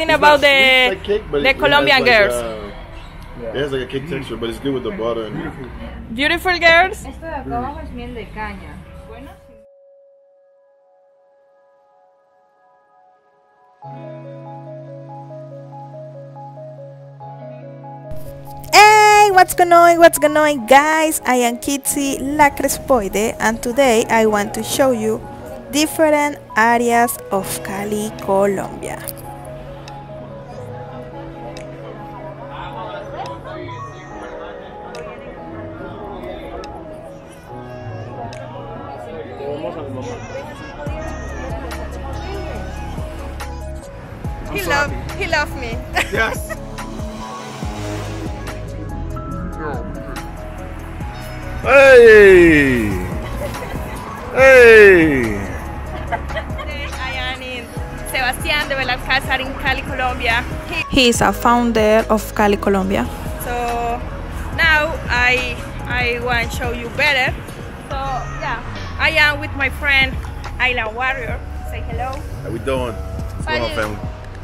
interesting about the Colombian girls. It has like a cake texture, but it's good with the butter. And beautiful girls. Esto de acá abajo es miel de caña. Bueno. Hey, what's going on guys? I am Kitsi Lacrespoide and today I want to show you different areas of Cali, Colombia. He loved me. Yes. Hey. Hey. I am in Sebastián de Belalcázar in Cali, Colombia. He is a founder of Cali, Colombia. So now I want to show you better. So yeah, I am with my friend Ayla Warrior. Say hello. How we doing? Hello, family.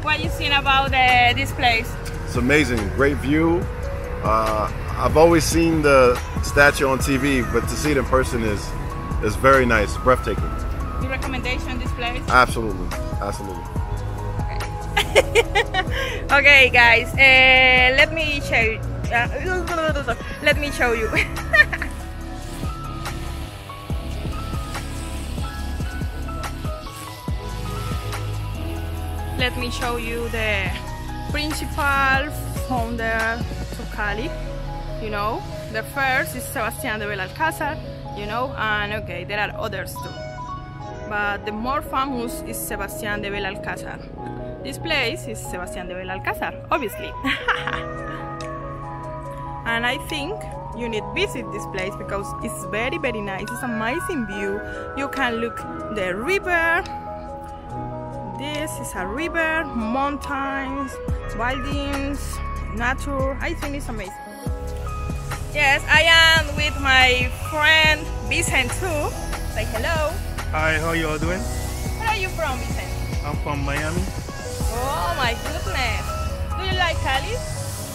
What you seen about this place? It's amazing, great view. I've always seen the statue on TV, but to see it in person is very nice, breathtaking. Your recommendation, this place? Absolutely, absolutely. Okay, okay guys, let me show you. Let me show you the principal founder of Cali, you know. The first is Sebastián de Belalcázar, you know, and okay, there are others too. But the more famous is Sebastián de Belalcázar. This place is Sebastián de Belalcázar, obviously. And I think you need to visit this place because it's very, very nice. It's amazing view. You can look the river. This is a river, mountains, wildings, nature. I think it's amazing. Yes, I am with my friend Vincent too. Say hello. Hi, how you all doing? Where are you from, Vincent? I'm from Miami. Oh my goodness. Do you like Cali?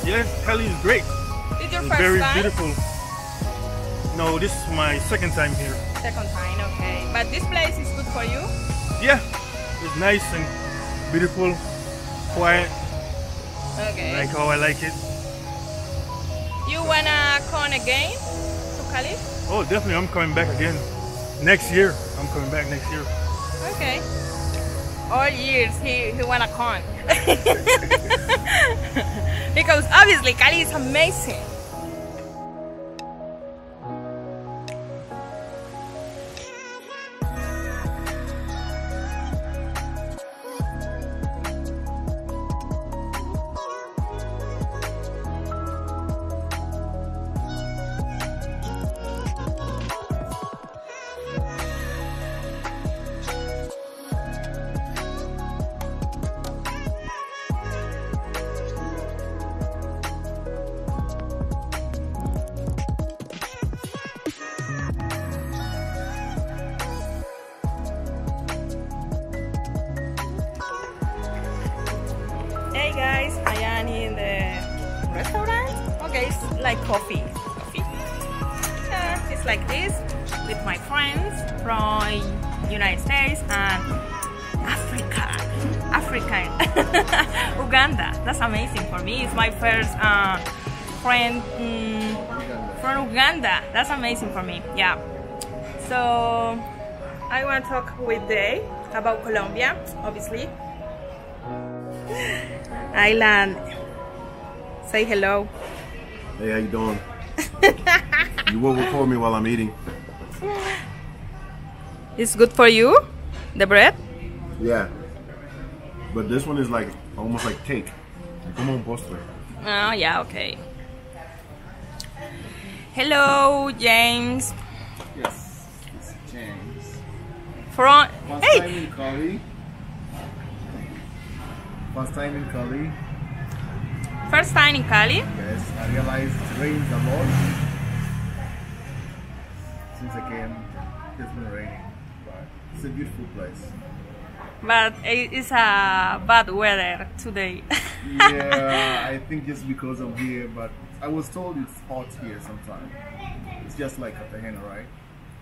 Yes, Cali is great. Is your first time? Very beautiful. No, this is my second time here. Second time, okay. But this place is good for you? Yeah. It's nice and beautiful, quiet, okay. Like how I like it. You wanna come again to Cali? Oh, definitely, I'm coming back again. Next year, I'm coming back next year. Okay. All years he wanna come. Because obviously Cali is amazing. Guys, I am in the restaurant. Okay, it's like coffee. Yeah, it's like this with my friends from United States and Africa, Uganda. That's amazing for me. It's my first friend from Uganda. That's amazing for me. Yeah. So I want to talk with Dave about Colombia, obviously. Aylan, say hello. Hey, how you doing? You won't record me while I'm eating. It's good for you, the bread? Yeah, but this one is like almost like cake. Come on, poster. Oh yeah, okay. Hello, James. Yes, it's James. From hey. First time in Cali? Yes, I realized it rains a lot. Since I came, it's been raining. But it's a beautiful place. But it's a bad weather today. Yeah, I think it's because of here, but I was told it's hot here sometimes. It's just like Cartagena, right?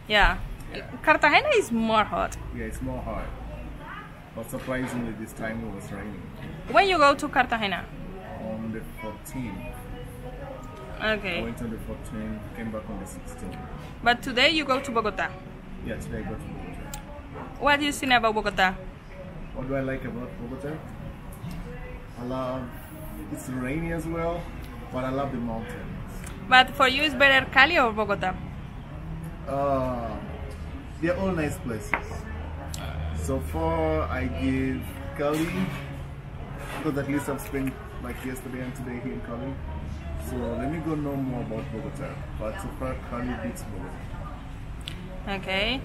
Yeah. Yeah. Cartagena is more hot. Yeah, it's more hot. But surprisingly, this time it was raining. When you go to Cartagena? On the 14th. Okay. I went on the 14th, came back on the 16th. But today you go to Bogota? Yeah, today I go to Bogota. What do you think about Bogota? What do I like about Bogota? I love... It's rainy as well, but I love the mountains. But for you, it's better Cali or Bogota? They're all nice places. So far, I give Cali, because at least I've spent like yesterday and today here in Cali. So let me go know more about Bogota, but so far Cali beats Bogota. Okay.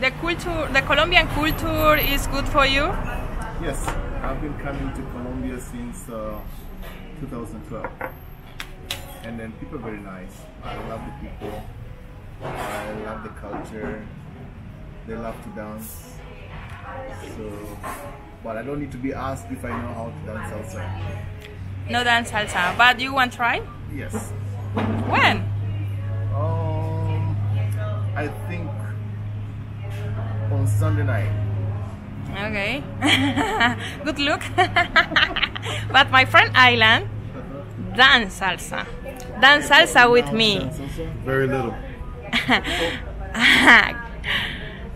The culture, the Colombian culture is good for you? Yes, I've been coming to Colombia since 2012. And then people are very nice. I love the people. I love the culture. They love to dance. So, but I don't need to be asked if I know how to dance outside. No dance salsa, but you want to try? Yes. When? I think on Sunday night. Okay. Good luck. But my friend Ayla dance salsa. Dance salsa with me. Very little.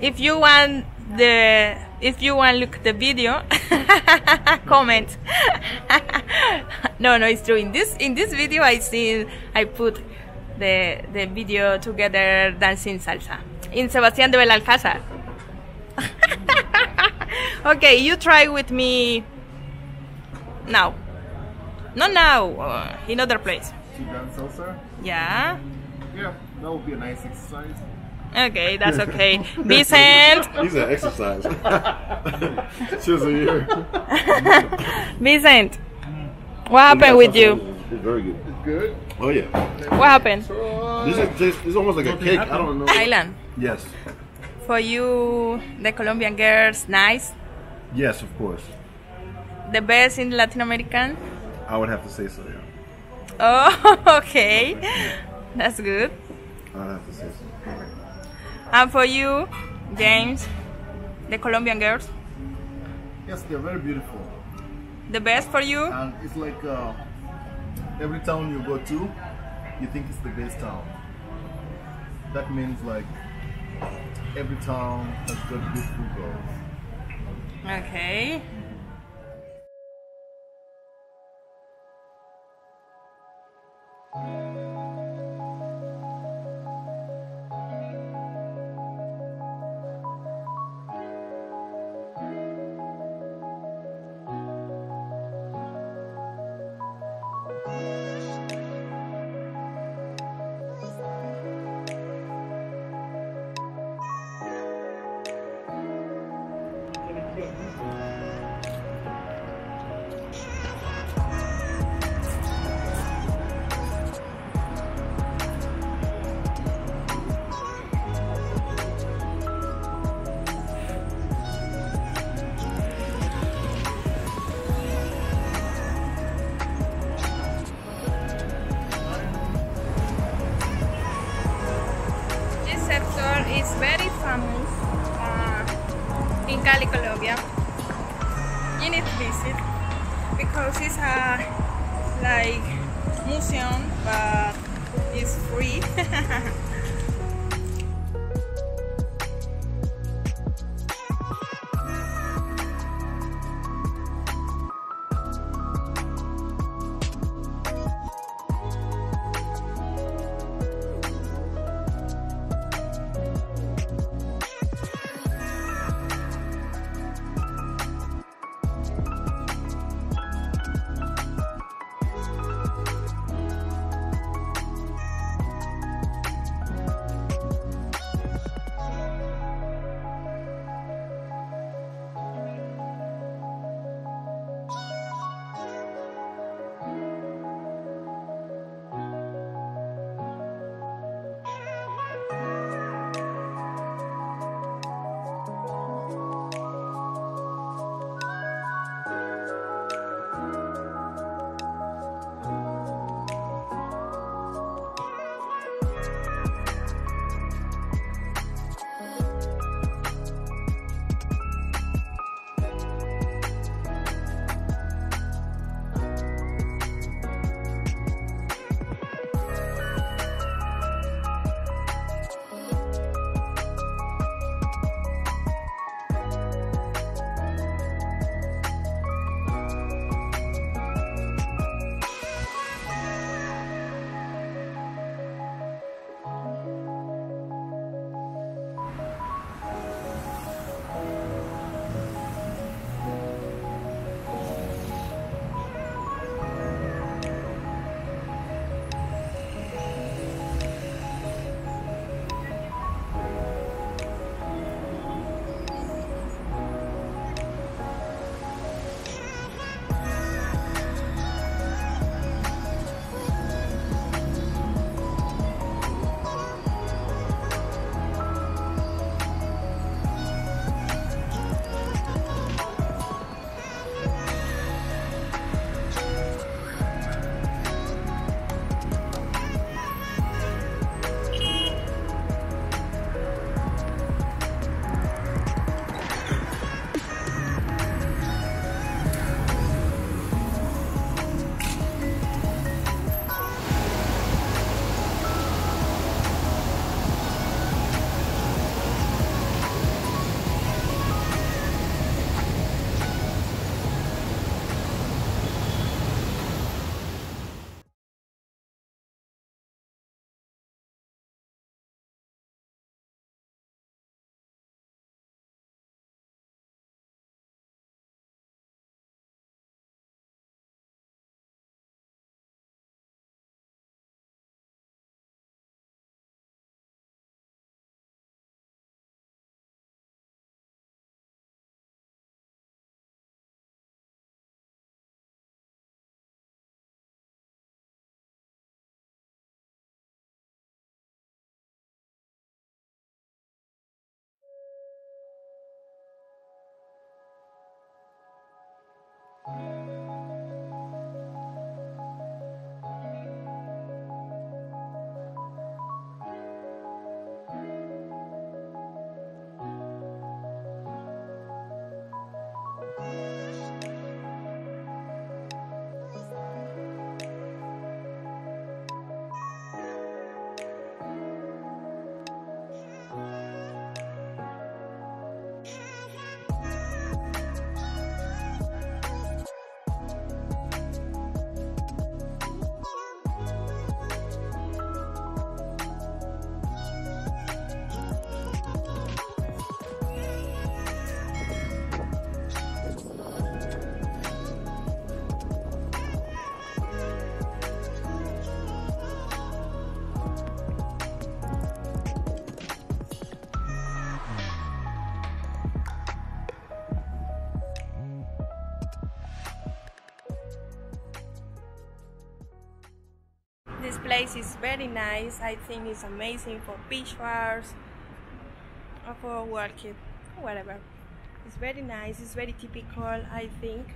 If you want look the video, comment. No, it's true. In this video, I put the video together dancing salsa in Sebastián de Belalcázar. Okay, you try with me now. Not now, in other place. To dance salsa? Yeah. Yeah, that would be a nice exercise. Okay, that's okay. Vincent! He's an exercise. She's a year. Vincent, what happened with you? It's very good. It's good? Oh yeah. What happened? This is almost like a cake, I don't know. Island? Yes. For you, the Colombian girls, nice? Yes, of course. The best in Latin American? I would have to say so, yeah. Oh, okay. That's good. I would have to say so. And for you, James, the Colombian girls? Yes, they're very beautiful. The best for you? And it's like every town you go to, you think it's the best town. That means like every town has got beautiful girls. Okay. It's very famous in Cali, Colombia. You need to visit because it's a like museum, but it's free. This place is very nice. I think it's amazing for pictures or for working, whatever. It's very nice. It's very typical, I think.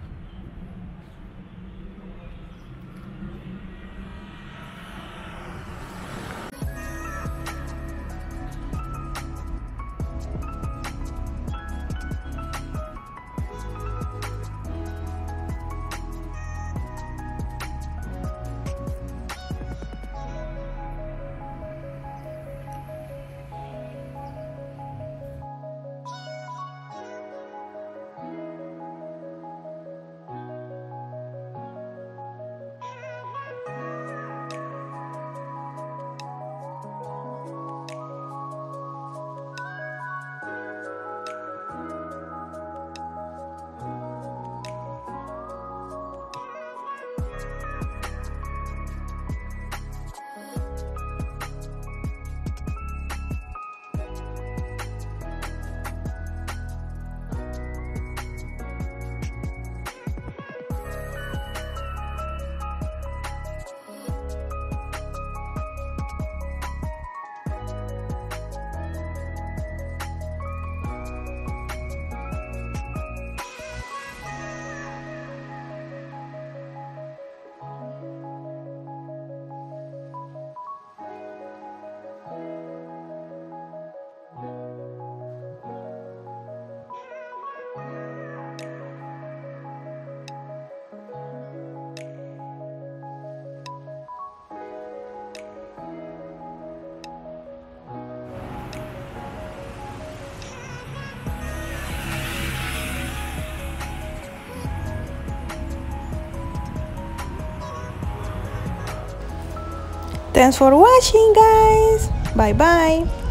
Thanks for watching, guys. Bye bye.